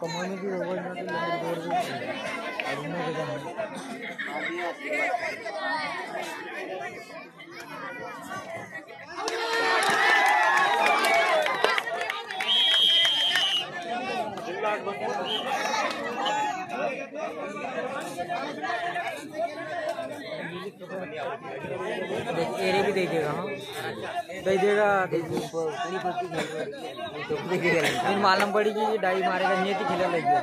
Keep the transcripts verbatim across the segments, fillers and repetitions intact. कमाने की ओवर ना तो दौड़ दे और ना के जाना तेरे भी दे देगा हाँ दे देगा दे दूँगा मालूम पड़ी कि डाई मारेगा नियति खिला लगेगा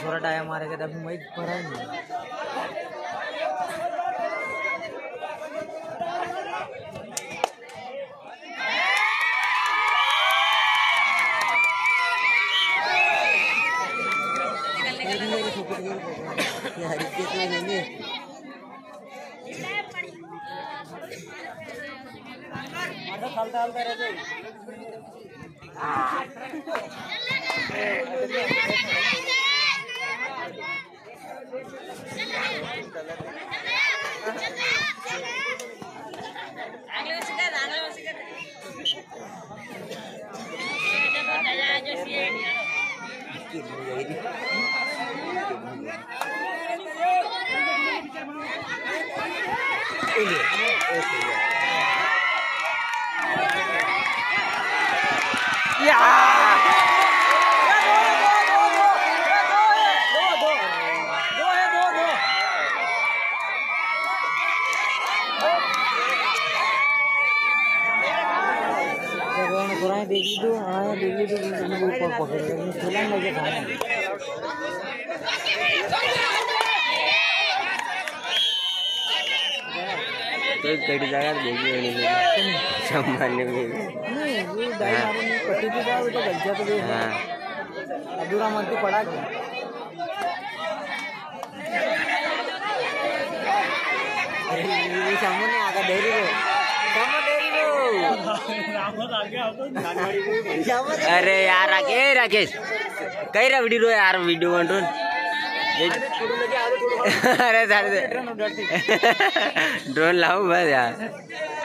थोड़ा डाया मारेगा तभी मैं भरा नहीं Yeah! देखी तो हाँ देखी तो ऊपर पकड़ लेंगे चला लगे तो कट जाएगा देखिए नहीं सामान्य में नहीं वो दायरे में पट्टी पे जाओ तो लग जाता है हाँ अधूरा मंत्री पड़ा क्या ये सामान्य आकर देरी है अरे यार राकेश कई रबड़ी रो यार वीडियो बन अरे ड्रोन लाओ बस यार।